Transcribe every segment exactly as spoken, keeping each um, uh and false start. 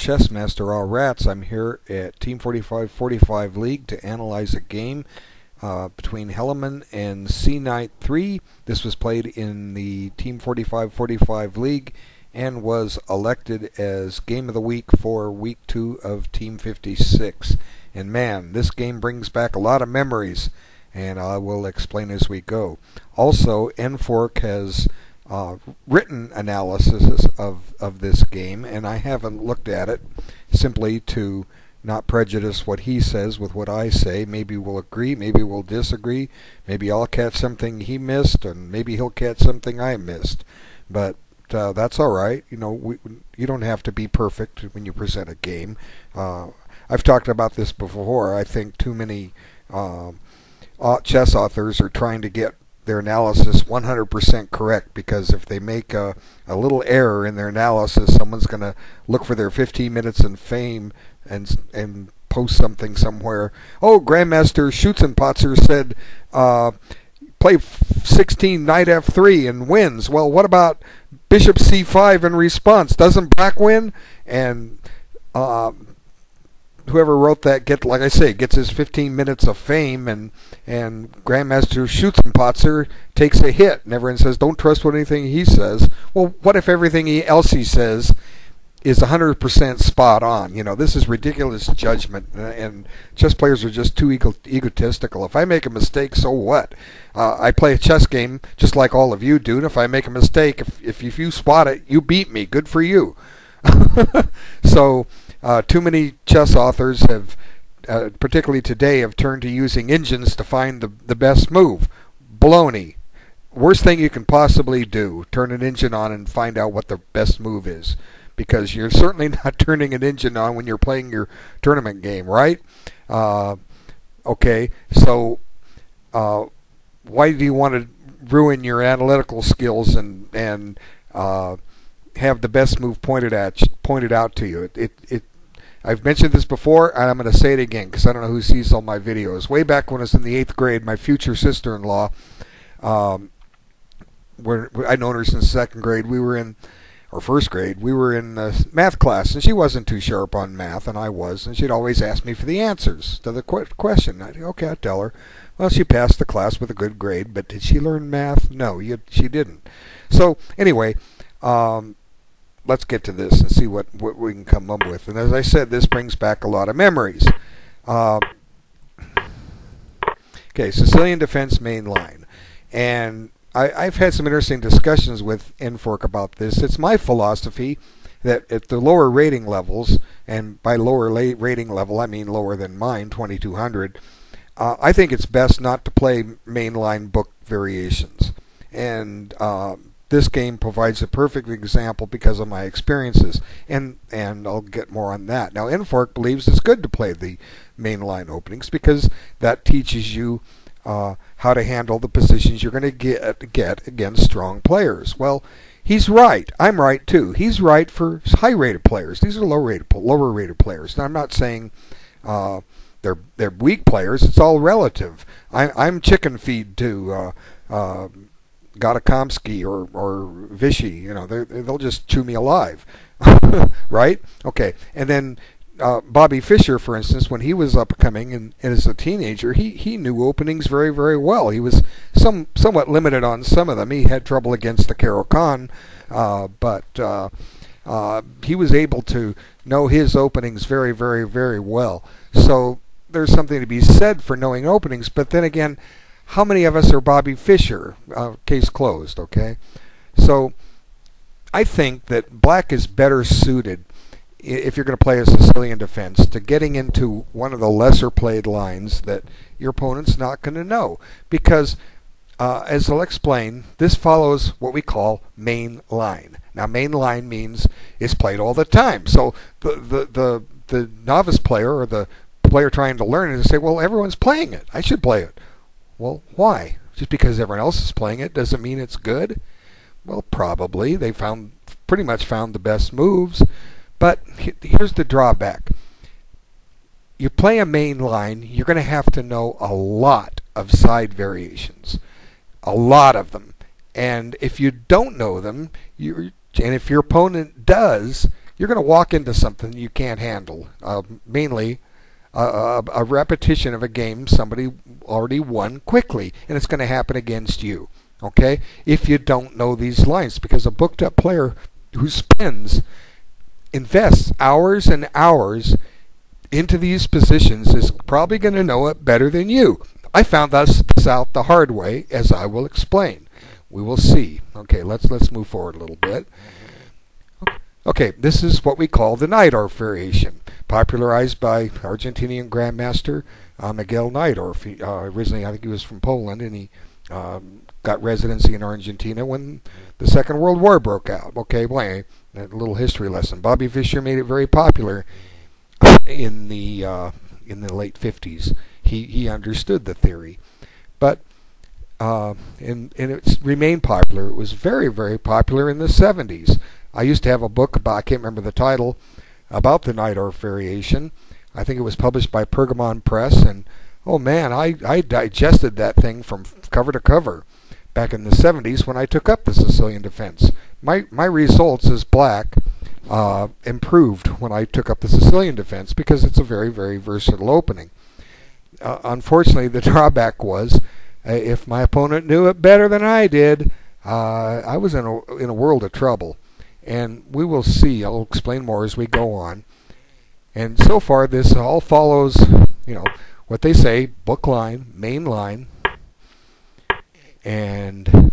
Chess Master All Rats. I'm here at Team forty-five forty-five League to analyze a game uh, between Helaman and C Knight Three. This was played in the Team forty-five forty-five League and was elected as Game of the Week for Week Two of Team fifty-six. And man, this game brings back a lot of memories, and I will explain as we go. Also, NFurk has Uh, written analysis of, of this game, and I haven't looked at it simply to not prejudice what he says with what I say. Maybe we'll agree, maybe we'll disagree, maybe I'll catch something he missed, and maybe he'll catch something I missed. But uh, that's all right. You know, we, you don't have to be perfect when you present a game. Uh, I've talked about this before. I think too many uh, chess authors are trying to get their analysis one hundred percent correct, because if they make a, a little error in their analysis, someone's going to look for their fifteen minutes in fame and and post something somewhere. Oh, Grandmaster Schutzenpotzer said uh, play sixteen knight f three and wins. Well, what about bishop c five in response? Doesn't black win? And uh, whoever wrote that, get like I say, gets his fifteen minutes of fame, and and Grandmaster Schutzenpotzer takes a hit, and everyone says don't trust what anything he says. Well, what if everything he, else he says is one hundred percent spot on? You know, this is ridiculous judgment, and, and chess players are just too ego egotistical. If I make a mistake, so what? Uh, I play a chess game just like all of you do, and if I make a mistake, if if, if you spot it, you beat me. Good for you. So. Uh, too many chess authors have, uh, particularly today, have turned to using engines to find the, the best move. Baloney. Worst thing you can possibly do, turn an engine on and find out what the best move is, because you're certainly not turning an engine on when you're playing your tournament game, right? Uh, okay, so uh, why do you want to ruin your analytical skills and, and uh, have the best move pointed at pointed out to you? It, it, it I've mentioned this before, and I'm going to say it again because I don't know who sees all my videos. Way back when I was in the eighth grade, my future sister-in-law, um, where I'd known her since second grade, we were in, or first grade, we were in uh, math class, and she wasn't too sharp on math, and I was, and she'd always ask me for the answers to the qu question. I'd, okay, I'd tell her. Well, she passed the class with a good grade, but did she learn math? No, you, she didn't. So anyway, um, let's get to this and see what, what we can come up with. And as I said, this brings back a lot of memories. Uh, okay, Sicilian defense main line. And I, I've had some interesting discussions with NFurk about this. It's my philosophy that at the lower rating levels, and by lower rating level I mean lower than mine, twenty-two hundred, uh, I think it's best not to play mainline book variations. And Uh, this game provides a perfect example because of my experiences, and and I'll get more on that. Now, NFurk believes it's good to play the mainline openings because that teaches you uh, how to handle the positions you're going to get get against strong players. Well, he's right. I'm right too. He's right for high-rated players. These are low-rated, lower-rated players. Now, I'm not saying uh, they're they're weak players. It's all relative. I, I'm chicken feed to. Uh, uh, Gotakomsky or, or Vichy, you know, they'll just chew me alive, right? Okay, and then uh, Bobby Fischer, for instance, when he was upcoming and, and as a teenager, he, he knew openings very, very well. He was some somewhat limited on some of them. He had trouble against the Caro-Kann, uh, but uh, uh, he was able to know his openings very, very, very well. So there's something to be said for knowing openings, but then again, how many of us are Bobby Fischer? Uh, case closed, okay? So I think that black is better suited, if you're going to play a Sicilian defense, to getting into one of the lesser played lines that your opponent's not going to know. Because, uh, as I'll explain, this follows what we call main line. Now, main line means it's played all the time. So the, the, the, the novice player or the player trying to learn it is to say, well, everyone's playing it. I should play it. Well, why? Just because everyone else is playing it doesn't mean it's good? Well, probably. They found pretty much found the best moves. But here's the drawback. You play a main line, you're going to have to know a lot of side variations. A lot of them. And if you don't know them, you and if your opponent does, you're going to walk into something you can't handle, uh, mainly a, a repetition of a game somebody already won quickly, and it's going to happen against you, okay, if you don't know these lines, because a booked up player who spends, invests hours and hours into these positions is probably going to know it better than you. I found this out the hard way, as I will explain. We will see. Okay, let's let's move forward a little bit. Okay, this is what we call the Najdorf variation, popularized by Argentinian Grandmaster uh, Miguel Najdorf. Uh, originally, I think he was from Poland, and he um, got residency in Argentina when the Second World War broke out. Okay, well, a little history lesson. Bobby Fischer made it very popular in the uh, in the late fifties. He he understood the theory, but uh, and and it's remained popular. It was very very popular in the seventies. I used to have a book about, I can't remember the title, about the Najdorf variation. I think it was published by Pergamon Press, and oh man, I I digested that thing from cover to cover back in the seventies when I took up the Sicilian defense. My my results as black uh, improved when I took up the Sicilian defense because it's a very very versatile opening. Uh, unfortunately, the drawback was uh, if my opponent knew it better than I did, uh, I was in a, in a world of trouble. And we will see. I'll explain more as we go on. And so far, this all follows, you know, what they say, book line, main line. And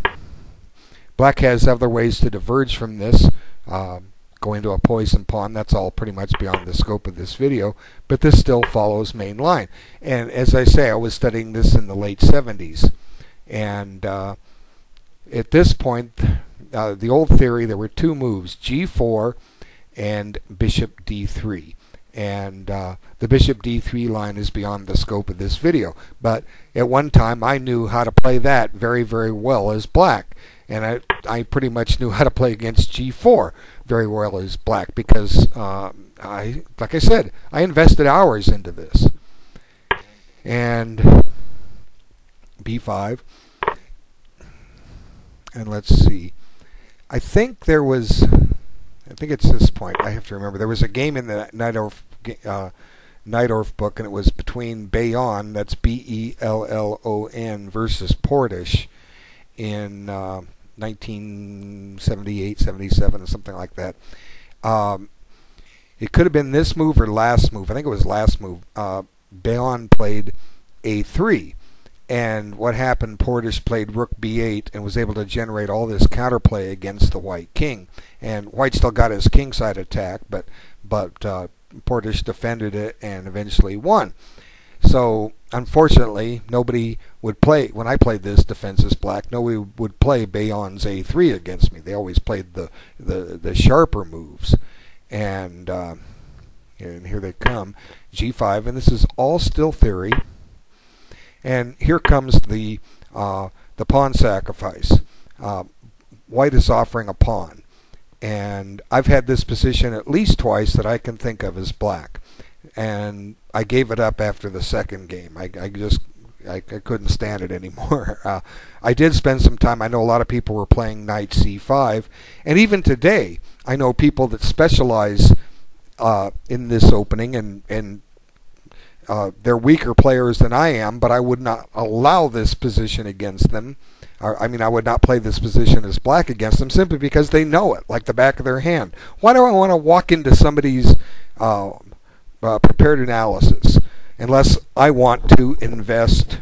black has other ways to diverge from this, uh, go into a poison pawn. That's all pretty much beyond the scope of this video, but this still follows main line. And as I say, I was studying this in the late seventies. And uh, at this point, Uh, the old theory, there were two moves, G four and Bishop D three, and uh, the Bishop D three line is beyond the scope of this video, but at one time I knew how to play that very very well as black, and I, I pretty much knew how to play against G four very well as black because uh, I, like I said, I invested hours into this. And B five, and let's see, I think there was, I think it's this point, I have to remember, there was a game in the Najdorf, uh, Najdorf book, and it was between Bellon, that's B E L L O N, versus Portisch in uh, nineteen seventy-eight, seventy-seven, or something like that. Um, it could have been this move or last move. I think it was last move. Uh, Bellon played A three. And what happened, Portisch played rook B eight and was able to generate all this counterplay against the white king. And white still got his kingside attack, but but uh, Portisch defended it and eventually won. So, unfortunately, nobody would play, when I played this defense as black, nobody would play Bellon's A three against me. They always played the, the, the sharper moves. And, uh, and here they come, G five, and this is all still theory. And here comes the uh, the pawn sacrifice. Uh, white is offering a pawn, and I've had this position at least twice that I can think of as black. And I gave it up after the second game. I, I just I, I couldn't stand it anymore. Uh, I did spend some time. I know a lot of people were playing knight C five, and even today I know people that specialize uh, in this opening and and. Uh, they're weaker players than I am, but I would not allow this position against them. Or, I mean, I would not play this position as black against them simply because they know it, like the back of their hand. Why do I want to walk into somebody's uh, uh, prepared analysis unless I want to invest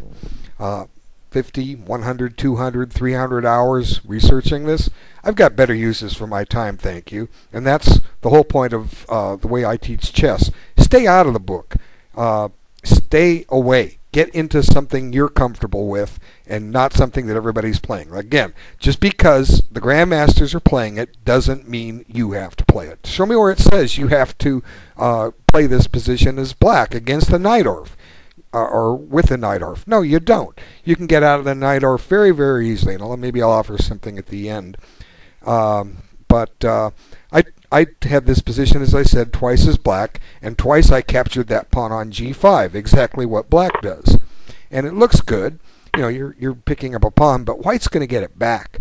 uh, fifty, one hundred, two hundred, three hundred hours researching this? I've got better uses for my time, thank you. And that's the whole point of uh, the way I teach chess. Stay out of the book. Uh, stay away. Get into something you're comfortable with and not something that everybody's playing. Again, just because the grandmasters are playing it doesn't mean you have to play it. Show me where it says you have to uh, play this position as black against the Najdorf uh, or with the Najdorf. No, you don't. You can get out of the Najdorf very, very easily. And I'll, maybe I'll offer something at the end. Um, but uh, I... I had this position, as I said, twice as black, and twice I captured that pawn on G five, exactly what black does. And it looks good. You know, you're, you're picking up a pawn, but white's going to get it back.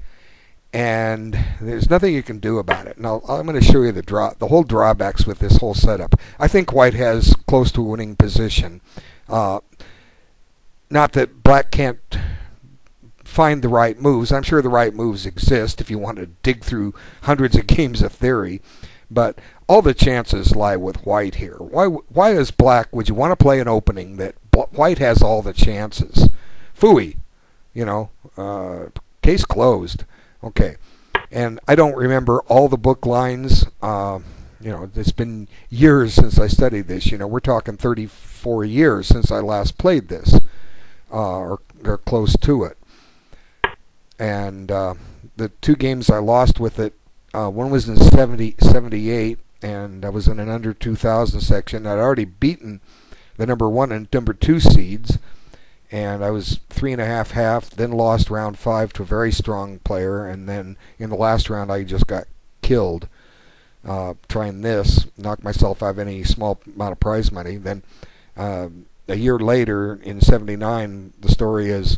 and there's nothing you can do about it. Now I'm going to show you the draw, the whole drawbacks with this whole setup. I think White has close to a winning position. Uh, not that Black can't find the right moves. I'm sure the right moves exist if you want to dig through hundreds of games of theory, but all the chances lie with White here. Why? Why as Black would you want to play an opening that White has all the chances? Phooey, you know, uh, case closed. Okay, and I don't remember all the book lines. Um, you know, it's been years since I studied this. You know, we're talking thirty-four years since I last played this, uh, or, or close to it. And uh, the two games I lost with it, uh, one was in seventy, seventy-eight, and I was in an under two thousand section. I'd already beaten the number one and number two seeds, and I was three and a half half, then lost round five to a very strong player, and then in the last round I just got killed uh, trying this, knocked myself out of any small amount of prize money. Then uh, a year later, in seventy-nine, the story is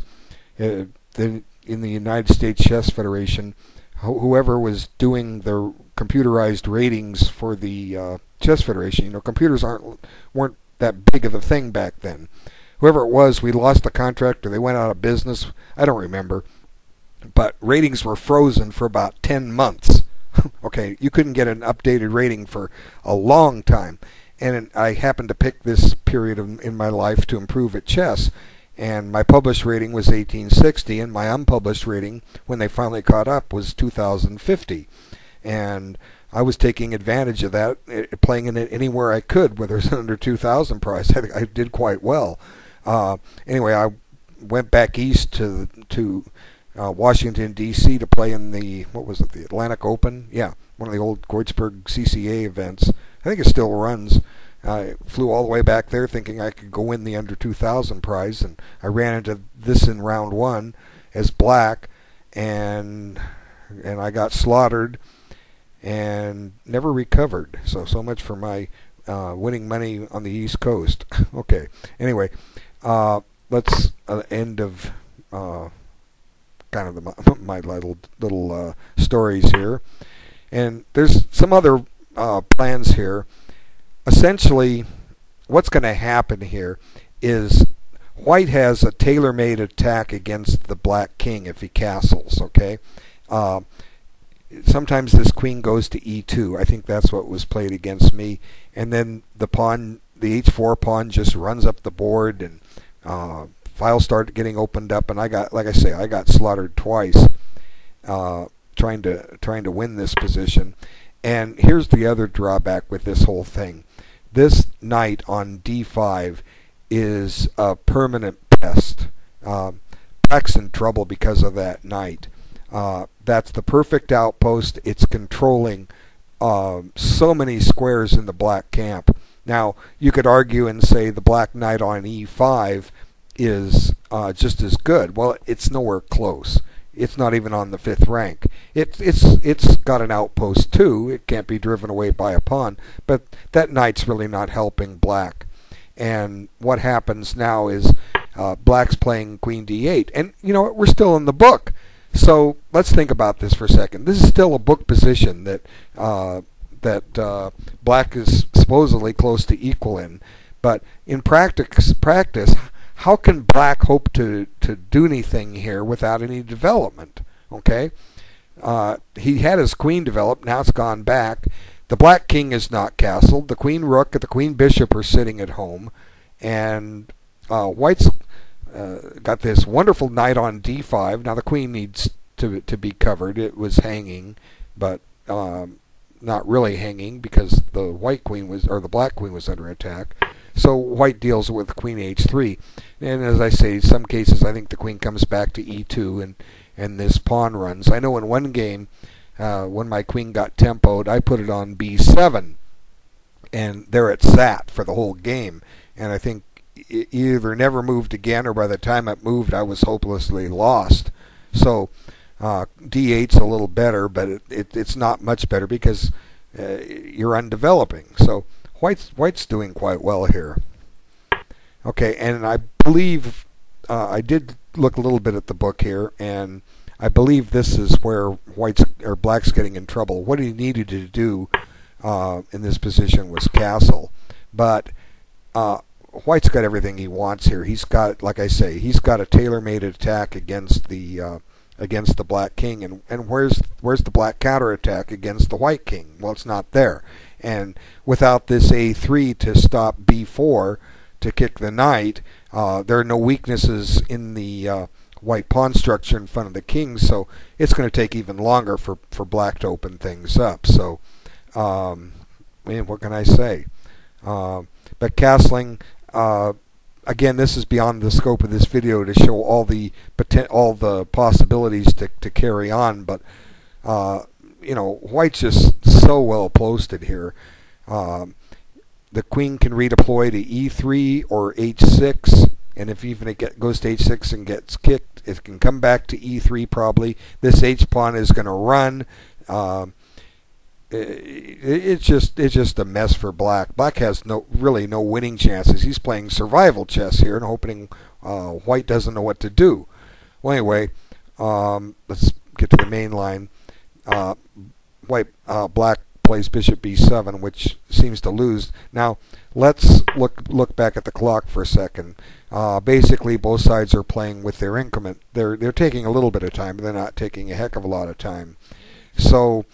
uh, the, in the United States Chess Federation, wh whoever was doing the computerized ratings for the uh, Chess Federation, you know, computers aren't weren't that big of a thing back then. Whoever it was, we lost the contract or they went out of business. I don't remember. But ratings were frozen for about ten months. Okay, you couldn't get an updated rating for a long time. And I happened to pick this period of, in my life to improve at chess. And my published rating was eighteen sixty, and my unpublished rating, when they finally caught up, was two thousand fifty. And I was taking advantage of that, playing in it anywhere I could, whether it's under two thousand price. I, I did quite well. Uh, anyway, I went back east to to uh, Washington D C to play in the what was it, the Atlantic Open? Yeah, one of the old Gortzburg C C A events. I think it still runs. I flew all the way back there thinking I could go win the under two thousand prize, and I ran into this in round one as Black, and and I got slaughtered and never recovered. So so much for my uh, winning money on the East Coast. Okay. Anyway. Uh, let's uh, end of uh, kind of the, my little little uh, stories here, and there's some other uh, plans here. Essentially, what's going to happen here is White has a tailor-made attack against the Black King if he castles. Okay, uh, sometimes this queen goes to e two. I think that's what was played against me, and then the pawn, the h four pawn, just runs up the board and. Uh, files started getting opened up, and I got, like I say, I got slaughtered twice uh, trying to trying to win this position. And here's the other drawback with this whole thing: this knight on d five is a permanent pest. Uh, Black's in trouble because of that knight. Uh, that's the perfect outpost. It's controlling uh, so many squares in the Black camp. Now, you could argue and say the Black Knight on e five is uh, just as good. Well, it's nowhere close. It's not even on the fifth rank. It, it's, it's got an outpost, too. It can't be driven away by a pawn. But that knight's really not helping Black. And what happens now is uh, Black's playing queen d eight. And, you know what? We're still in the book. So let's think about this for a second. This is still a book position that... Uh, that uh, Black is supposedly close to equal in, but in practice, practice, how can Black hope to to do anything here without any development? Okay, uh, he had his queen developed, now it's gone back. The Black King is not castled. The Queen Rook and the Queen Bishop are sitting at home, and uh, White's uh, got this wonderful knight on d five. Now the queen needs to to be covered. It was hanging, but. Um, not really hanging because the white queen was, or the black queen was under attack. So White deals with queen h three, and as I say, in some cases I think the queen comes back to e two, and and this pawn runs. I know in one game uh, when my queen got tempoed, I put it on b seven, and there it sat for the whole game, and I think it either never moved again, or by the time it moved I was hopelessly lost. So Uh, d eight's a little better, but it, it, it's not much better because uh, you're undeveloping. So White's, White's doing quite well here. Okay, and I believe uh, I did look a little bit at the book here, and I believe this is where white's or black's getting in trouble. What he needed to do uh, in this position was castle, but uh, white's got everything he wants here. He's got, like I say, he's got a tailor-made attack against the uh, against the black king, and and where's where's the black counterattack against the white king? Well, it's not there, and without this a three to stop b four to kick the knight, uh, there are no weaknesses in the uh, white pawn structure in front of the king, so it's going to take even longer for, for black to open things up. So, um, man, what can I say? Uh, but castling, uh, again, this is beyond the scope of this video to show all the all the possibilities to, to carry on, but, uh, you know, white's just so well posted here. Um, the queen can redeploy to e three or h six, and if even it get, goes to h six and gets kicked, it can come back to e three probably. This h pawn is going to run. Um, it, it, it's just it's just a mess for black. Black has no really no winning chances. He's playing survival chess here and hoping uh, white doesn't know what to do. Well, anyway, um, let's get to the main line. Uh, white uh, black plays bishop b seven, which seems to lose. Now let's look look back at the clock for a second. Uh, basically, both sides are playing with their increment. They're they're taking a little bit of time, but they're not taking a heck of a lot of time. So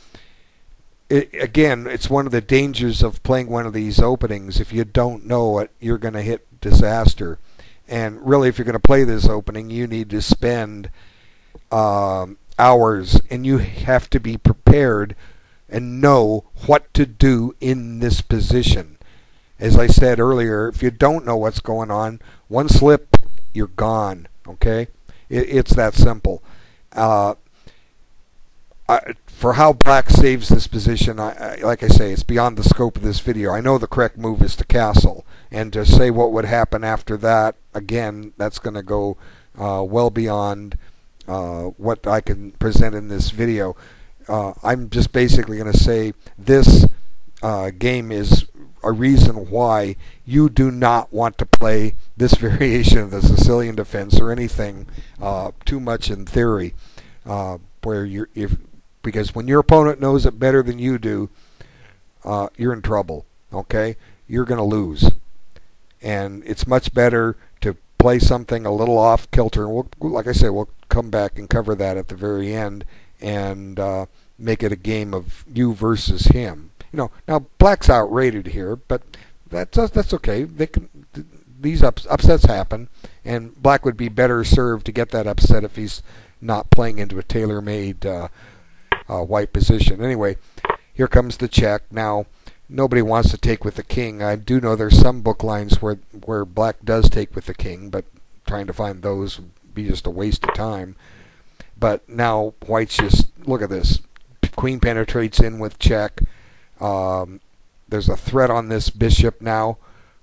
it, again, it's one of the dangers of playing one of these openings. If you don't know it, you're going to hit disaster. And really, if you're going to play this opening, you need to spend um, hours, and you have to be prepared and know what to do in this position. As I said earlier, if you don't know what's going on, one slip, you're gone. Okay, it, it's that simple. Uh, I, for how black saves this position, I, I, like I say, it's beyond the scope of this video. I know the correct move is to castle, and to say what would happen after that, again, that's going to go uh, well beyond uh, what I can present in this video. Uh, I'm just basically going to say this uh, game is a reason why you do not want to play this variation of the Sicilian defense or anything uh, too much in theory, uh, where you're if because when your opponent knows it better than you do, uh, you're in trouble. Okay, you're going to lose, and it's much better to play something a little off kilter. And we'll, like I say, we'll come back and cover that at the very end, and uh, make it a game of you versus him. You know, now black's outrated here, but that's that's okay. They can th these ups, upsets happen, and black would be better served to get that upset if he's not playing into a tailor-made uh, uh, white position. Anyway, here comes the check. Now nobody wants to take with the king. I do know there's some book lines where where black does take with the king, but trying to find those would be just a waste of time. But now white's just, look at this. Queen penetrates in with check. Um, there's a threat on this bishop now.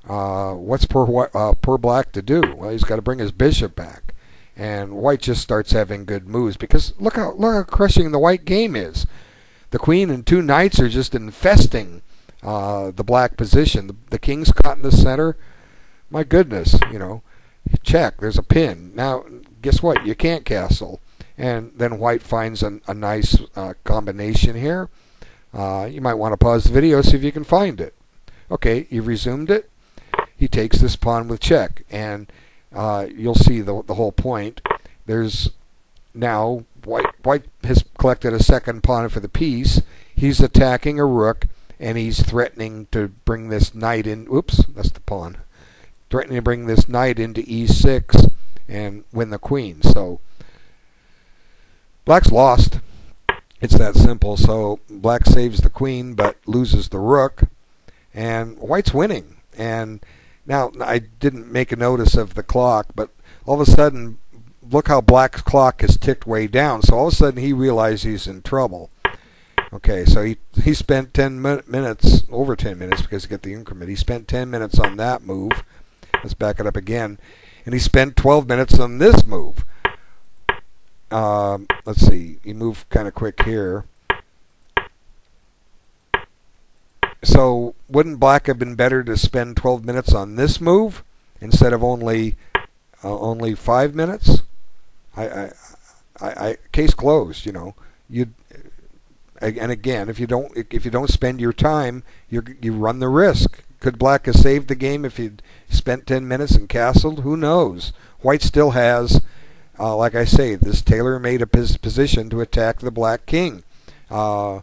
Uh, what's poor, uh, poor black to do? Well, he's got to bring his bishop back. And white just starts having good moves, because look how, look how crushing the white game is. The queen and two knights are just infesting uh, the black position. The, the king's caught in the center. My goodness, you know. Check, there's a pin. Now, guess what? You can't castle. And then white finds an, a nice uh, combination here. Uh, you might want to pause the video, see if you can find it. Okay, you've resumed it. He takes this pawn with check, and uh, you'll see the, the whole point. There's now white, white has collected a second pawn for the piece. He's attacking a rook, and he's threatening to bring this knight in. Oops, that's the pawn. Threatening to bring this knight into e six and win the queen. So black's lost. It's that simple. So black saves the queen but loses the rook, and white's winning. And now I didn't make a notice of the clock, but all of a sudden look how black's clock has ticked way down. So all of a sudden he realizes he's in trouble. Okay, so he, he spent ten minutes, over ten minutes, because you get the increment. He spent ten minutes on that move. Let's back it up again. And he spent twelve minutes on this move. Um, let's see, you move kind of quick here. So wouldn't black have been better to spend twelve minutes on this move instead of only uh, only five minutes? I, I I, I case closed. You know, you and again, if you don't if you don't spend your time, you you run the risk. Could Black have saved the game if he'd spent ten minutes and castled? Who knows? White still has, uh, like I say, this Taylor made a pos position to attack the Black King. Uh,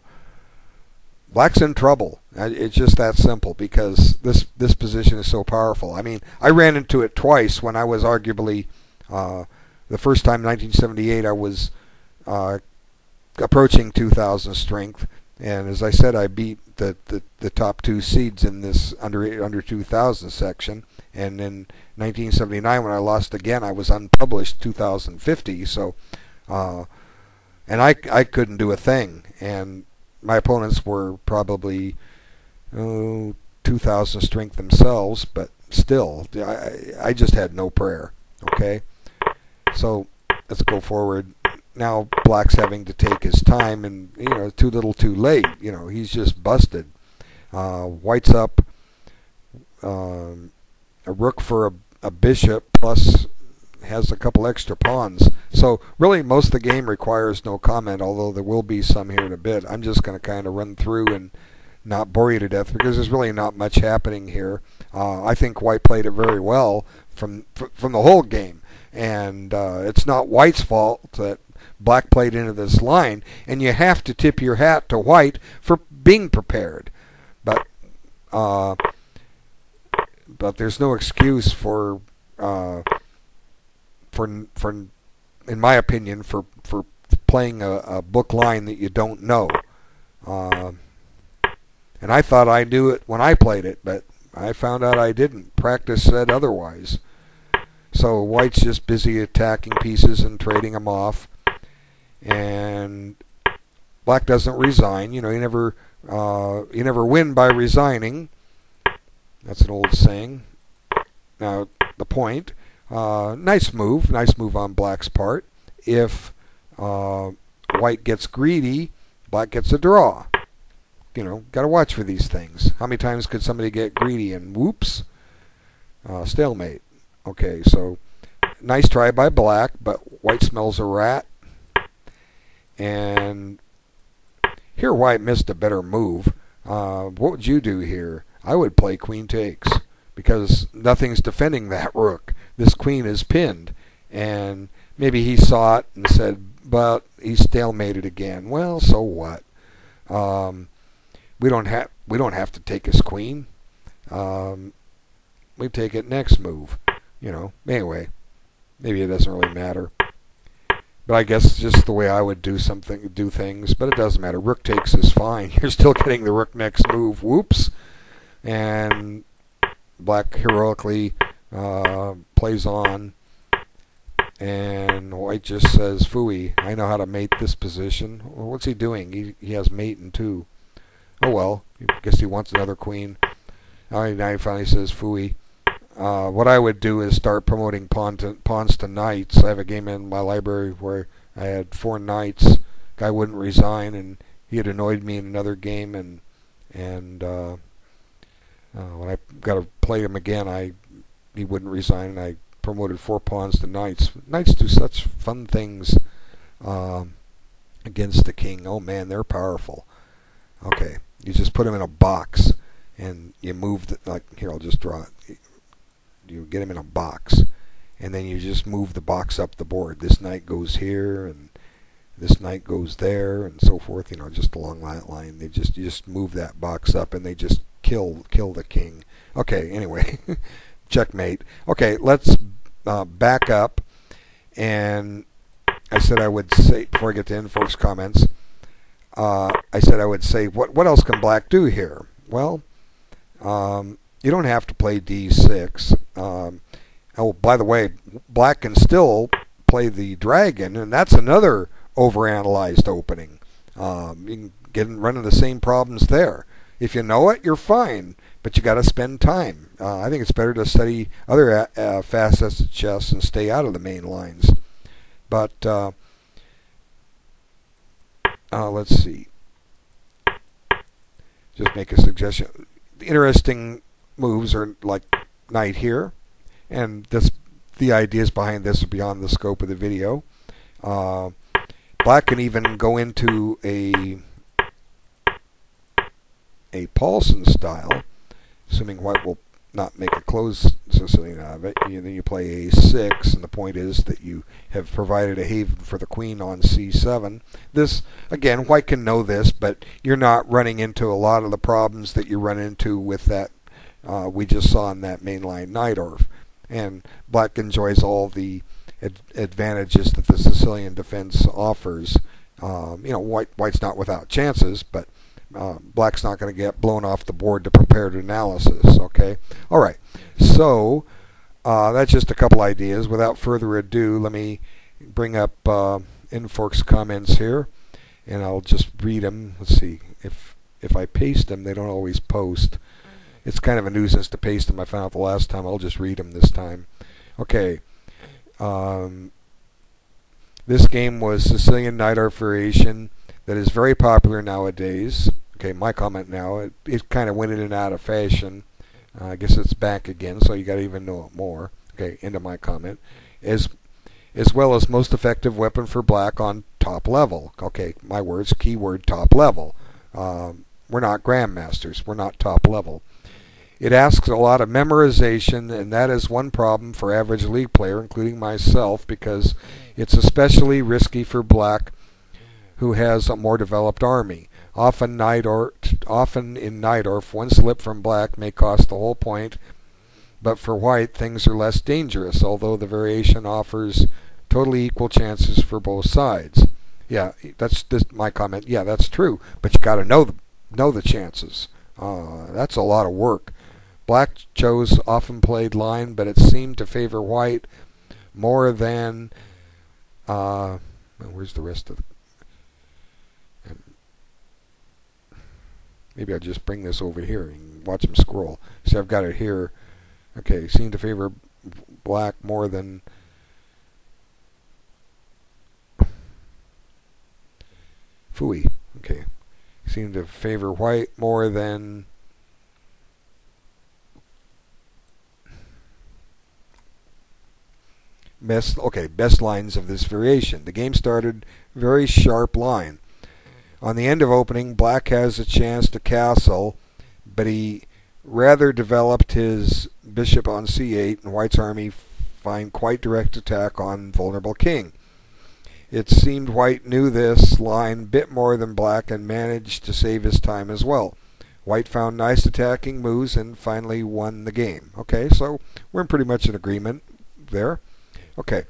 Black's in trouble. It's just that simple because this this position is so powerful. I mean, I ran into it twice when I was arguably, uh, the first time in nineteen seventy-eight I was uh, approaching two thousand strength. And as I said, I beat the, the, the top two seeds in this under under two thousand section. And in nineteen seventy-nine, when I lost again, I was unpublished two thousand fifty. So, uh, and I I couldn't do a thing. And my opponents were probably oh, two thousand strength themselves, but still, I I just had no prayer. Okay, so let's go forward. Now Black's having to take his time, and you know, too little, too late. You know, he's just busted. Uh, White's up um, a rook for a, a bishop, plus has a couple extra pawns. So really, most of the game requires no comment. Although there will be some here in a bit. I'm just going to kind of run through and not bore you to death because there's really not much happening here. Uh, I think White played it very well from from the whole game, and uh, it's not White's fault that Black played into this line, and you have to tip your hat to White for being prepared. But uh, but there's no excuse for uh, for for in my opinion for for playing a, a book line that you don't know. Uh, and I thought I knew it when I played it, but I found out I didn't. Practice said otherwise. So White's just busy attacking pieces and trading them off. And Black doesn't resign. You know, you never uh, you never win by resigning. That's an old saying. Now the point, uh, nice move, nice move on Black's part. If uh, White gets greedy, Black gets a draw. You know, gotta watch for these things. How many times could somebody get greedy and whoops, uh, stalemate? Okay, so nice try by Black, but White smells a rat. And here White missed a better move. Uh, what would you do here? I would play queen takes because nothing's defending that rook. This queen is pinned. And maybe he saw it and said, but he stalemated again. Well, so what? Um, we don't have we don't have to take his queen. Um, we take it next move. You know, anyway, maybe it doesn't really matter. But I guess just the way I would do something, do things. But it doesn't matter. Rook takes is fine. You're still getting the rook next move. Whoops! And Black heroically uh, plays on, and White just says, "Phooey! I know how to mate this position." Well, what's he doing? He he has mate in two. Oh well. I guess he wants another queen. Now he finally says, "Phooey." Uh, what I would do is start promoting pawn to, pawns to knights. I have a game in my library where I had four knights. Guy wouldn't resign, and he had annoyed me in another game. And and uh, uh, when I got to play him again, I he wouldn't resign, and I promoted four pawns to knights. Knights do such fun things um, against the king. Oh man, they're powerful. Okay, you just put him in a box, and you move the, like here. I'll just draw it. You get him in a box, and then you just move the box up the board. This knight goes here, and this knight goes there, and so forth. You know, just along that line. They just you just move that box up, and they just kill kill the king. Okay. Anyway, checkmate. Okay, let's uh, back up. And I said I would say before I get to NFurk's comments. Uh, I said I would say what what else can Black do here? Well. Um, You don't have to play d six. Um, oh, by the way, Black can still play the dragon, and that's another overanalyzed opening. Um, you can get in, run into the same problems there. If you know it, you're fine, but you got to spend time. Uh, I think it's better to study other uh, facets of chess and stay out of the main lines. But uh, uh, let's see. Just make a suggestion. Interesting moves are like knight here, and this the ideas behind this are beyond the scope of the video. Uh, Black can even go into a a Paulsen style, assuming White will not make a closed Sicilian out of it. And then you play a six, and the point is that you have provided a haven for the queen on c seven. This, again, White can know this, but you're not running into a lot of the problems that you run into with that uh, we just saw in that mainline Najdorf. And Black enjoys all the ad advantages that the Sicilian defense offers. Um, you know, White White's not without chances, but Uh, Black's not going to get blown off the board to prepared analysis, okay? All right, so uh, that's just a couple ideas. Without further ado, let me bring up uh, NFurk's comments here, and I'll just read them. Let's see, if if I paste them, they don't always post. It's kind of a nuisance to paste them. I found out the last time. I'll just read them this time. Okay. Um, this game was Sicilian Najdorf variation that is very popular nowadays. Okay, my comment now, it, it kind of went in and out of fashion. Uh, I guess it's back again, so you got to even know it more. Okay, end of my comment. As, as well as most effective weapon for Black on top level. Okay, my words, keyword top level. Um, we're not grandmasters. We're not top level. It asks a lot of memorization, and that is one problem for average league player, including myself, because it's especially risky for Black who has a more developed army. Often, Najdorf, often in Najdorf, one slip from Black may cost the whole point, but for White, things are less dangerous, although the variation offers totally equal chances for both sides. Yeah, that's this, my comment. Yeah, that's true, but you got to know the, know the chances. Uh, that's a lot of work. Black chose often played line, but it seemed to favor White more than... Uh, where's the rest of the... Maybe I'll just bring this over here and watch him scroll. See, I've got it here. Okay, seem to favor Black more than... Phooey. Okay. Seem to favor White more than... Best, okay, best lines of this variation. The game started very sharp line. On the end of opening, Black has a chance to castle, but he rather developed his bishop on c eight, and White's army find quite direct attack on vulnerable king. It seemed White knew this line bit more than Black and managed to save his time as well. White found nice attacking moves and finally won the game. Okay, so we're pretty much in agreement there. Okay,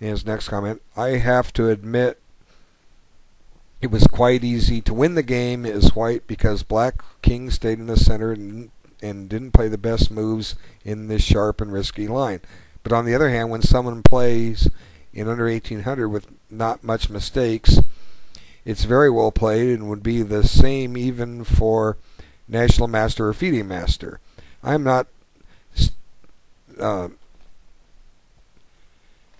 and his next comment, I have to admit, it was quite easy to win the game as White because Black King stayed in the center and, and didn't play the best moves in this sharp and risky line. But on the other hand, when someone plays in under eighteen hundred with not much mistakes, it's very well played and would be the same even for National Master or FIDE Master. I'm not uh,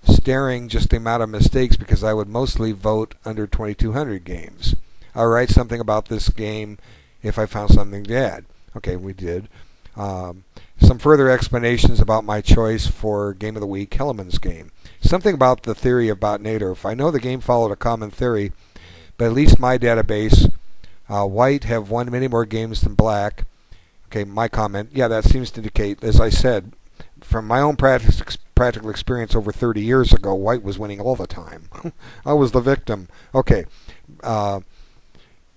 staring just the amount of mistakes because I would mostly vote under twenty-two hundred games. I'll write something about this game if I found something to add. Okay, we did. Um, some further explanations about my choice for Game of the Week, Helaman's game. Something about the theory about Najdorf. I know the game followed a common theory, but at least my database, uh, White have won many more games than Black. Okay, my comment, yeah, that seems to indicate, as I said, from my own practice experience, practical experience over thirty years ago, White was winning all the time. I was the victim. Okay, uh,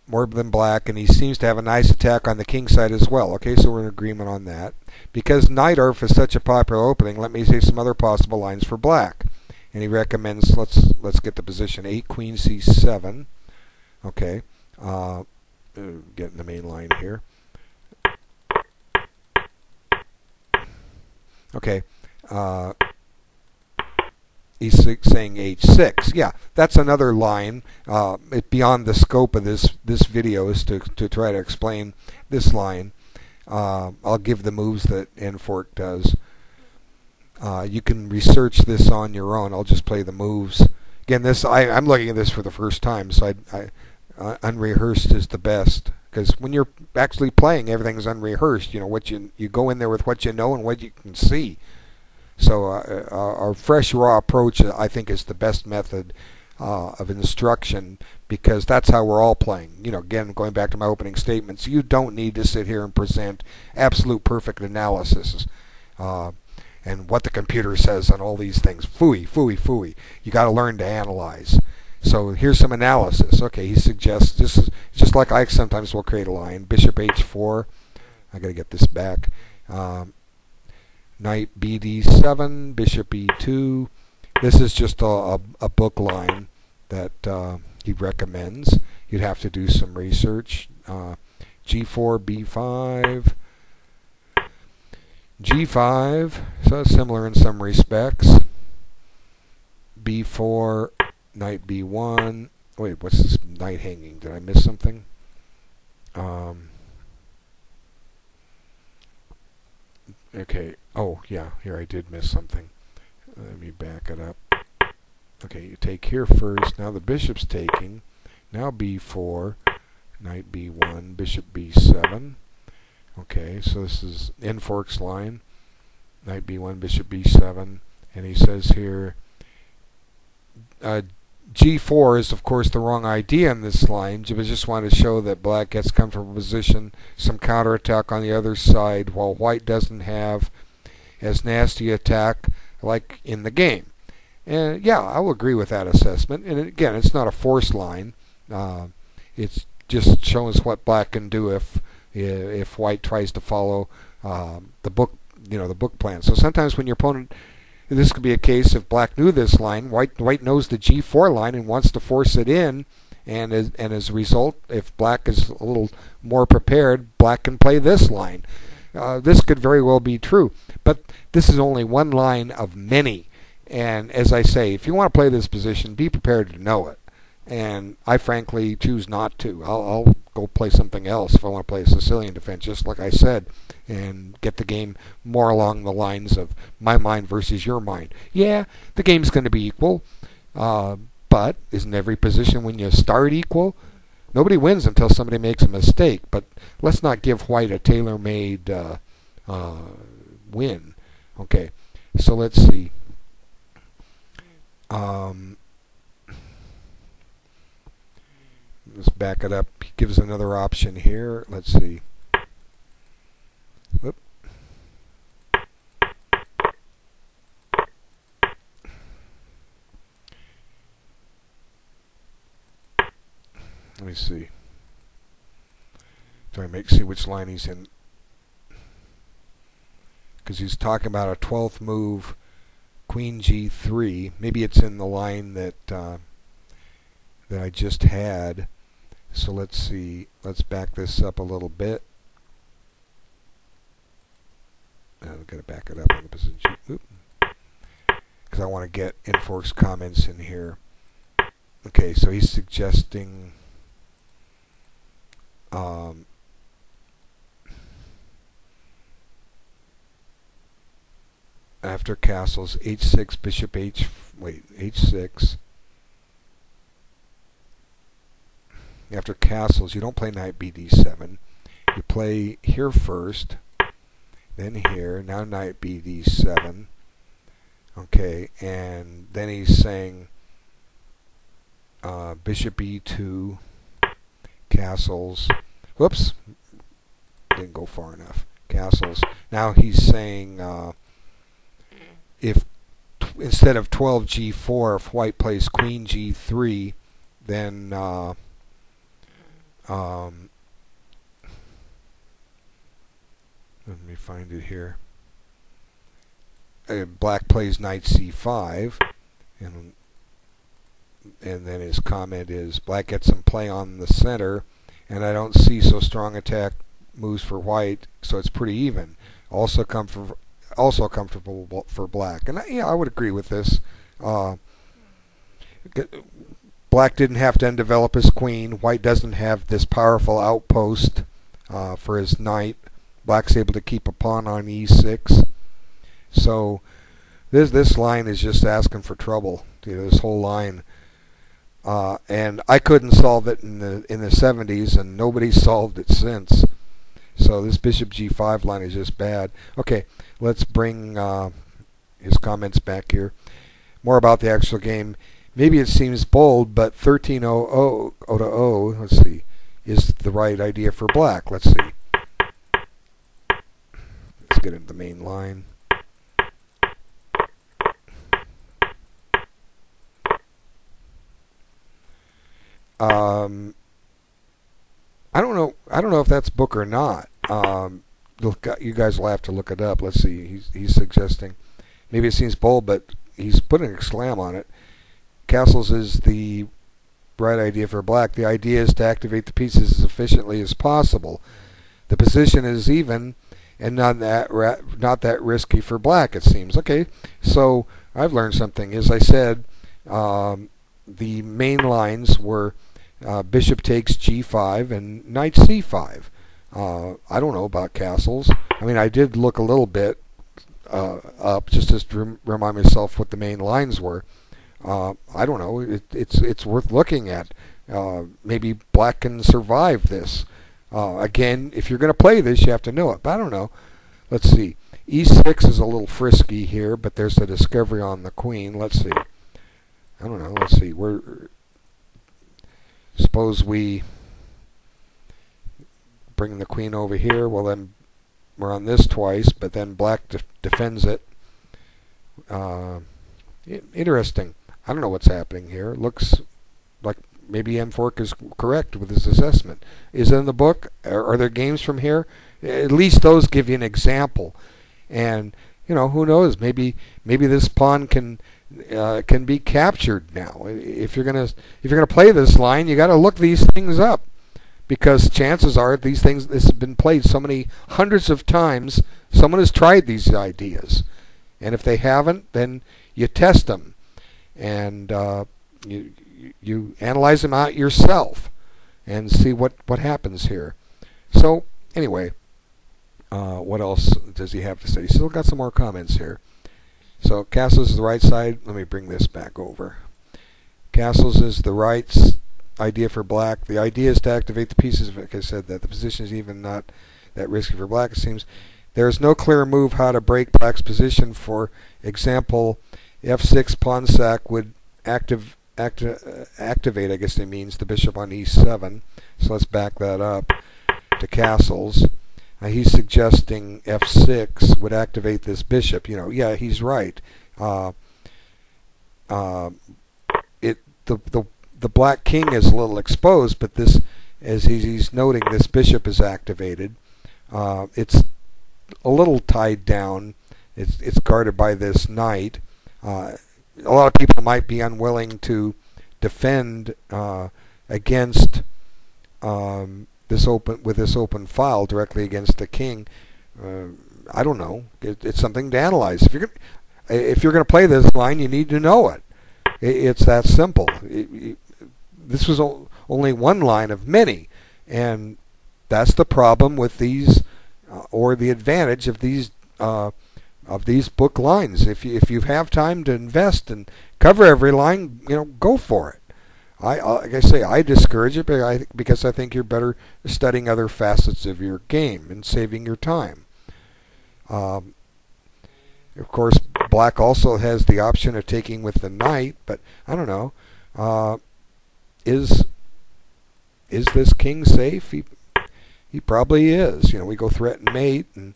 more than Black, and he seems to have a nice attack on the king side as well. Okay, so we're in agreement on that. Because Najdorf is such a popular opening, let me say some other possible lines for Black. And he recommends, let's let's get the position, eight, queen, c seven. Okay, uh, getting the main line here. Okay. Uh, he's saying h six. Yeah, that's another line. Uh, it beyond the scope of this this video is to to try to explain this line. Uh, I'll give the moves that NFurk does. Uh, you can research this on your own. I'll just play the moves. Again, this I, I'm looking at this for the first time, so I, I uh, unrehearsed is the best. Because when you're actually playing, everything's unrehearsed. You know what you you go in there with what you know and what you can see. So uh, our fresh raw approach, I think, is the best method uh, of instruction, because that's how we're all playing. You know, again, going back to my opening statements, you don't need to sit here and present absolute perfect analysis uh, and what the computer says on all these things. Phooey, phooey, phooey. You got to learn to analyze. So here's some analysis. Okay, he suggests this is just like I sometimes will create a line. Bishop H four. I got to get this back. Um, Knight B D seven, Bishop E two. This is just a, a, a book line that uh, he recommends. You'd have to do some research. Uh, G four, B five, G five. So similar in some respects. B four, Knight B one. Wait, what's this knight hanging? Did I miss something? Um, okay. Oh, yeah. Here I did miss something. Let me back it up. Okay, you take here first. Now the bishop's taking. Now B four, knight B one, bishop B seven. Okay, so this is NFurk's line. Knight B one, bishop B seven. And he says here, uh, G four is, of course, the wrong idea in this line. You just want to show that black gets comfortable position, some counterattack on the other side, while white doesn't have as nasty attack like in the game. And yeah, I'll agree with that assessment. And again, it's not a force line. Uh, it's just showing us what black can do if if white tries to follow um, the book, you know, the book plan. So sometimes when your opponent, this could be a case if black knew this line, white white knows the G four line and wants to force it in, and as, and as a result, if black is a little more prepared, black can play this line. Uh, this could very well be true, but this is only one line of many. And as I say, if you want to play this position, be prepared to know it. And I frankly choose not to. I'll, I'll go play something else if I want to play a Sicilian defense, just like I said, and get the game more along the lines of my mind versus your mind. Yeah, the game's going to be equal, uh, but isn't every position when you start equal? Nobody wins until somebody makes a mistake, but let's not give white a tailor-made uh, uh, win. Okay, so let's see. Um, let's back it up. He gives another option here. Let's see. Whoop. Let me see. Do I make see which line he's in? Because he's talking about a twelfth move, Queen G three. Maybe it's in the line that uh, that I just had. So let's see. Let's back this up a little bit. I've got to back it up on the position, because I want to get NFurk's comments in here. Okay, so he's suggesting. Um, after castles, H six, bishop H, wait, H six. After castles, you don't play knight B D seven. You play here first, then here, now knight B D seven. Okay, and then he's saying uh, bishop E two, castles. Whoops, didn't go far enough. Castles. Now he's saying uh, if t instead of twelve G four, if white plays queen G three, then uh, um, let me find it here. Uh, black plays knight C five, and and then his comment is black gets some play on the center. And I don't see so strong attack moves for white, so it's pretty even. Also, comfort, also comfortable for black. And I, yeah, I would agree with this. Uh, black didn't have to undevelop his queen. White doesn't have this powerful outpost uh, for his knight. Black's able to keep a pawn on E six. So this this line is just asking for trouble. You know, this whole line. Uh, and I couldn't solve it in the in the seventies, and nobody solved it since. So this bishop G five line is just bad. Okay, let's bring uh, his comments back here. More about the actual game. Maybe it seems bold, but thirteen oh oh, let's see, is the right idea for black. Let's see. Let's get into the main line. Um, I don't know. I don't know if that's book or not. Um, you guys will have to look it up. Let's see. He's, he's suggesting. Maybe it seems bold, but he's put an exclam on it. Castles is the right idea for black. The idea is to activate the pieces as efficiently as possible. The position is even and not that ra not that risky for black, it seems. Okay, so I've learned something. As I said, um, the main lines were uh, bishop takes g five and knight c five. Uh, I don't know about castles. I mean, I did look a little bit uh, up just to rem remind myself what the main lines were. Uh, I don't know. It, it's it's worth looking at. Uh, maybe black can survive this. Uh, again, if you're going to play this, you have to know it. But I don't know. Let's see. e six is a little frisky here, but there's the discovery on the queen. Let's see. I don't know. Let's see. We're suppose we bring the queen over here. Well, then we're on this twice, but then black def defends it. Uh, interesting. I don't know what's happening here. Looks like maybe NFurk is correct with his assessment. Is it in the book? Are, are there games from here? At least those give you an example. And you know, who knows? Maybe maybe this pawn can uh, can be captured now. If you're gonna if you're gonna play this line, you got to look these things up, because chances are these things this has been played so many hundreds of times. Someone has tried these ideas, and if they haven't, then you test them. And uh, you you analyze them out yourself and see what what happens here. So anyway, uh, what else does he have to say? He's still got some more comments here. So castles is the right side. Let me bring this back over. Castles is the right idea for black. The idea is to activate the pieces. Like I said, that the position is even not that risky for black. It seems there is no clear move how to break black's position. For example, f six pawn sack would active, acti activate, I guess it means, the bishop on e seven. So let's back that up to castles. Uh, he's suggesting f six would activate this bishop. You know, yeah, he's right. Uh, uh, it the the the black king is a little exposed, but this, as he's, he's noting, this bishop is activated. Uh, it's a little tied down. It's it's guarded by this knight. Uh, a lot of people might be unwilling to defend uh, against um, this open with this open file directly against the king. Uh, I don't know. It, it's something to analyze. If you're gonna, if you're going to play this line, you need to know it. it it's that simple. It, it, this was only one line of many, and that's the problem with these, uh, or the advantage of these. Uh, of these book lines. If you, if you have time to invest and cover every line, you know, go for it. I, like I say, I discourage it because I think you're better studying other facets of your game and saving your time. Um, of course, black also has the option of taking with the knight, but I don't know. Uh, is is this king safe? He, he probably is. You know, we go threaten mate and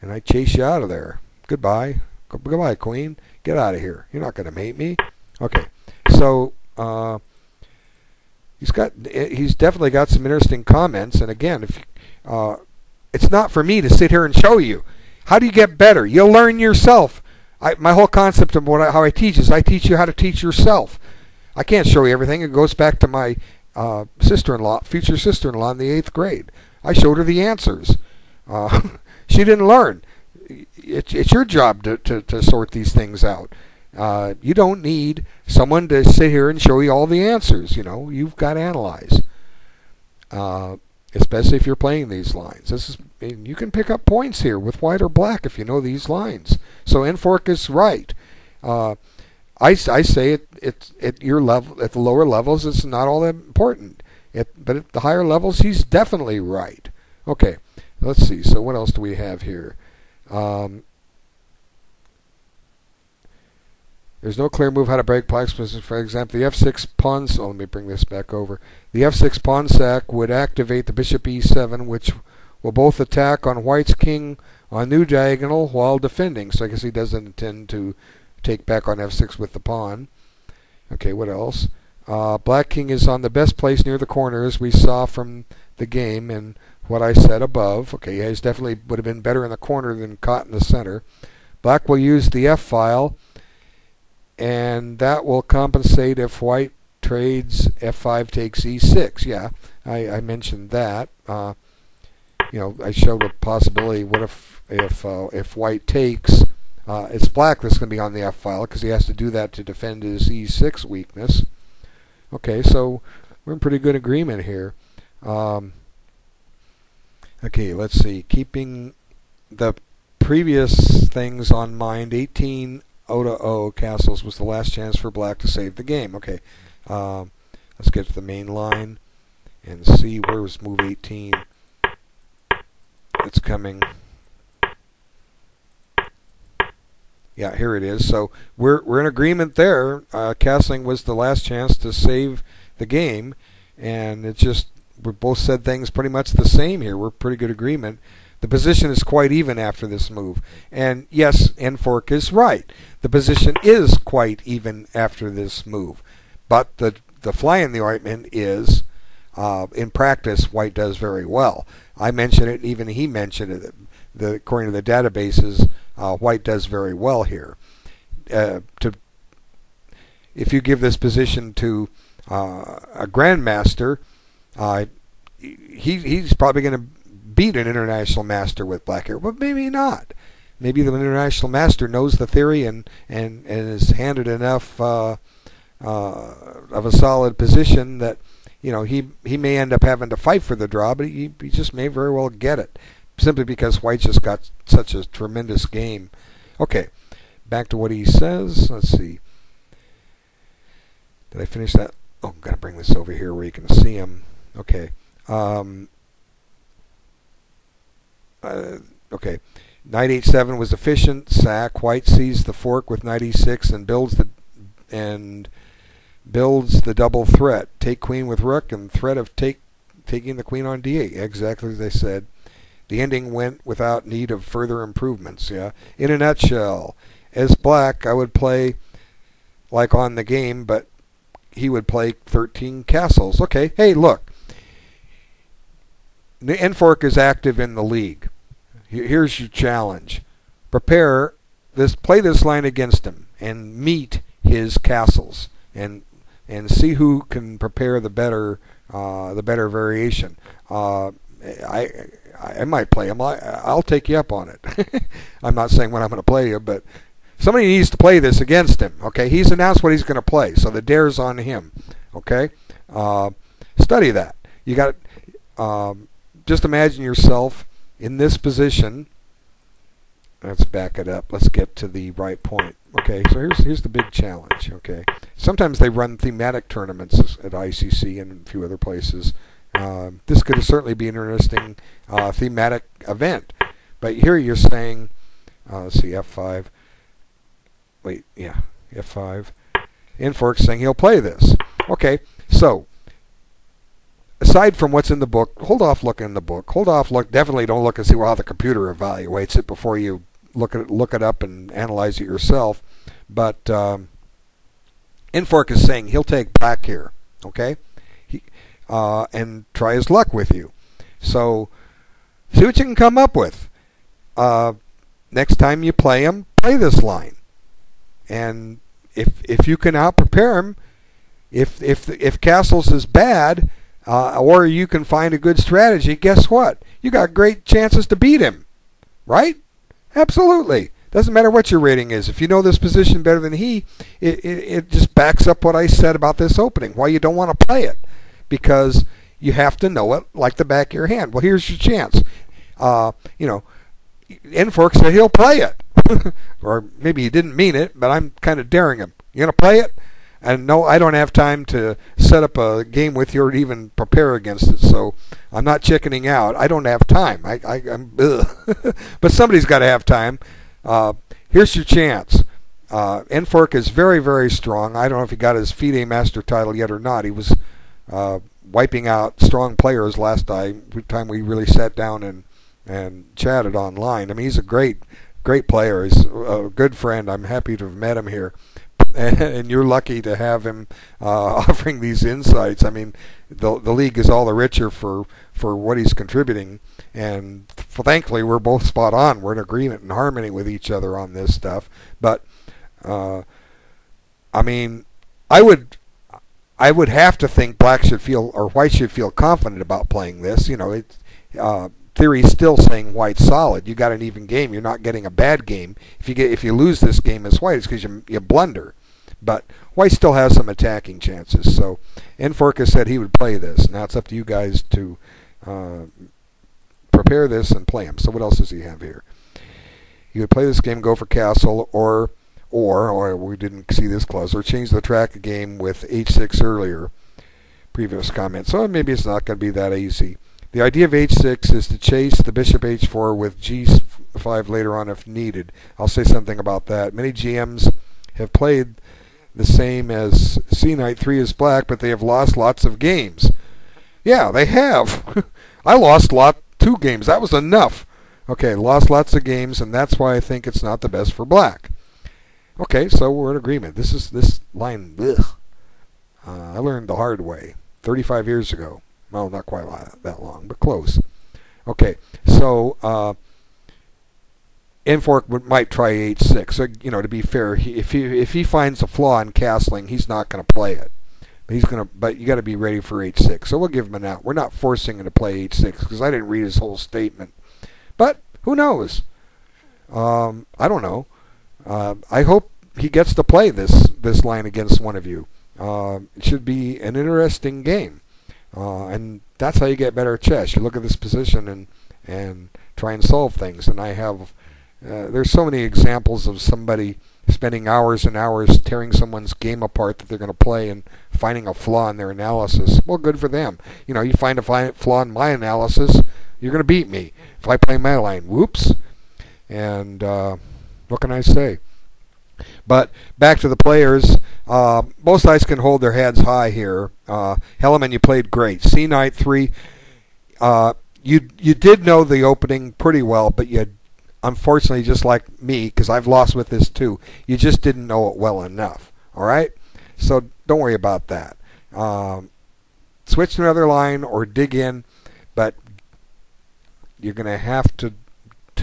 and I chase you out of there. Goodbye. Goodbye, queen. Get out of here. You're not going to mate me. Okay. So uh, he's got he's definitely got some interesting comments. And again, if uh, it's not for me to sit here and show you. How do you get better? You'll learn yourself. I, my whole concept of what I, how I teach is I teach you how to teach yourself. I can't show you everything. It goes back to my uh, sister-in-law, future sister-in-law in the eighth grade. I showed her the answers. Uh, She didn't learn. It's, it's your job to, to, to sort these things out. Uh, you don't need someone to sit here and show you all the answers. You know, you've got to analyze, uh, especially if you're playing these lines. This is, and you can pick up points here with white or black if you know these lines. So NFurk is right. Uh, I, I say it, it, at your level, at the lower levels, it's not all that important. It, but at the higher levels, he's definitely right. Okay. Let's see, so what else do we have here? Um, There's no clear move how to break black's position. For example, the f six pawn sack. Oh, let me bring this back over. The f six pawn sack would activate the bishop e seven, which will both attack on white's king on new diagonal while defending. So I guess he doesn't intend to take back on f six with the pawn. Okay, what else? Uh, black king is on the best place near the corner, as we saw from the game and what I said above. Okay, yeah, he's definitely would have been better in the corner than caught in the center. Black will use the f file, and that will compensate if white trades f five takes e six. Yeah, I, I mentioned that. Uh, you know, I showed a possibility. What if if uh, if white takes? Uh, it's black that's going to be on the f file because he has to do that to defend his e six weakness. Okay, so we're in pretty good agreement here. Um, okay, let's see. Keeping the previous things on mind, eighteen. zero to zero castles was the last chance for black to save the game. Okay, um, let's get to the main line and see where was move eighteen. It's coming. Yeah, here it is. So we're we're in agreement there. Uh, castling was the last chance to save the game, and it just we both said things pretty much the same here. We're pretty good agreement. The position is quite even after this move. And yes, NFurk is right. The position is quite even after this move. But the the fly in the ointment is, uh, in practice, white does very well. I mentioned it, even he mentioned it. The, according to the databases, uh, white does very well here. Uh, to if you give this position to uh, a grandmaster, uh, he he's probably going to beat an international master with black here, but maybe not. Maybe the international master knows the theory and and, and is handed enough uh, uh, of a solid position that you know he he may end up having to fight for the draw, but he, he just may very well get it simply because white just got such a tremendous game. Okay, back to what he says. Let's see. Did I finish that? Oh, I'm gonna bring this over here where you can see him. Okay. Um, Uh, okay, knight h seven was efficient sack. White sees the fork with knight e six and builds the and builds the double threat. Take queen with rook and threat of take taking the queen on d eight. Exactly as they said. The ending went without need of further improvements. Yeah. In a nutshell, as black, I would play like on the game, but he would play thirteen castles. Okay. Hey, look. NFurk is active in the league. Here's your challenge. Prepare this, play this line against him and meet his castles and and see who can prepare the better uh, the better variation. Uh, I I might play him. I'll take you up on it. I'm not saying when I'm going to play you, but somebody needs to play this against him. Okay, he's announced what he's going to play, so the dare's on him. Okay, uh, study that. You got. Um, Just imagine yourself in this position. Let's back it up. Let's get to the right point. Okay, so here's here's the big challenge. Okay, sometimes they run thematic tournaments at I C C and a few other places. Uh, this could certainly be an interesting uh, thematic event. But here you're saying, uh, let's see, F five. Wait, yeah, F five. NFurk's saying he'll play this. Okay, so. Aside from what's in the book, hold off looking in the book. Hold off look. Definitely don't look and see how the computer evaluates it before you look at it, look it up and analyze it yourself. But um, NFurk is saying he'll take black here, okay, he, uh, and try his luck with you. So see what you can come up with. Uh, next time you play him, play this line, and if if you can out prepare him, if if if castles is bad. Uh, or you can find a good strategy, guess what? You got great chances to beat him, right? Absolutely. Doesn't matter what your rating is. If you know this position better than he, it, it, it just backs up what I said about this opening, why you don't want to play it, because you have to know it like the back of your hand. Well, here's your chance. Uh, you know, NFurk said he'll play it. Or maybe he didn't mean it, but I'm kind of daring him. You going to play it? And no, I don't have time to set up a game with you or even prepare against it, so I'm not chickening out. I don't have time. I, I, I'm, but somebody's got to have time. Uh, here's your chance. Uh, NFurk is very, very strong. I don't know if he got his FIDE Master title yet or not. He was uh, wiping out strong players last time, time we really sat down and, and chatted online. I mean, he's a great, great player. He's a good friend. I'm happy to have met him here. And you're lucky to have him uh, offering these insights. I mean, the the league is all the richer for, for what he's contributing. And thankfully, we're both spot on. We're in agreement and harmony with each other on this stuff. But Uh, I mean, I would, I would have to think black should feel or white should feel confident about playing this. You know, it, uh, theory's still saying white's solid. You got an even game. You're not getting a bad game. If you get, if you lose this game as white, it's because you you blunder. But white still has some attacking chances. So NFurk has said he would play this. Now it's up to you guys to uh, prepare this and play him. So what else does he have here? You would play this game, go for castle, or Or, or we didn't see this close, or change the track of game with h six earlier, previous comment. So maybe it's not going to be that easy. The idea of h six is to chase the bishop h four with g five later on if needed. I'll say something about that. Many G Ms have played the same as C Knight Three is black, but they have lost lots of games. Yeah, they have. I lost lot two games. That was enough. Okay, lost lots of games, and that's why I think it's not the best for black. Okay, so we're in agreement. This is this line. Blech, uh, I learned the hard way thirty-five years ago. Well, not quite that long, but close. Okay, so uh, NFurk might try h six. So, you know, to be fair, he, if he if he finds a flaw in castling, he's not going to play it. But he's going to. But you got to be ready for h six. So we'll give him an out. We're not forcing him to play h six because I didn't read his whole statement. But who knows? Um, I don't know. Uh, I hope he gets to play this this line against one of you. Uh, it should be an interesting game, uh, and that's how you get better at chess. You look at this position and and try and solve things. And I have uh, there's so many examples of somebody spending hours and hours tearing someone's game apart that they're going to play and finding a flaw in their analysis. Well, good for them. You know, you find a flaw in my analysis, you're going to beat me if I play my line. Whoops, and. Uh, What can I say? But back to the players. Uh, both sides can hold their heads high here. Uh, Helaman, you played great. C Knight Three. Uh, you you did know the opening pretty well, but you unfortunately, just like me, because I've lost with this too. You just didn't know it well enough. All right. So don't worry about that. Um, switch to another line or dig in, but you're going to have to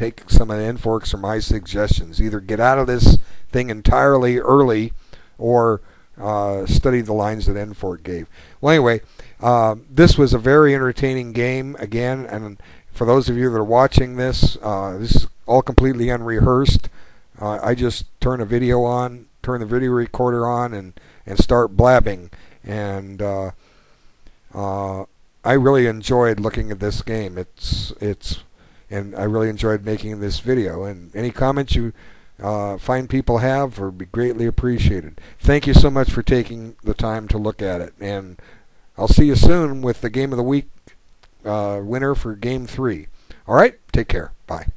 take some of the NFurk's or my suggestions. Either get out of this thing entirely early or uh, study the lines that NFurk gave. Well, anyway, uh, this was a very entertaining game again, and for those of you that are watching this, uh, this is all completely unrehearsed. Uh, I just turn a video on, turn the video recorder on, and, and start blabbing. And uh, uh, I really enjoyed looking at this game. It's it's And I really enjoyed making this video. And any comments you uh, find people have would be greatly appreciated. Thank you so much for taking the time to look at it. And I'll see you soon with the Game of the Week uh, winner for Game three. All right, take care. Bye.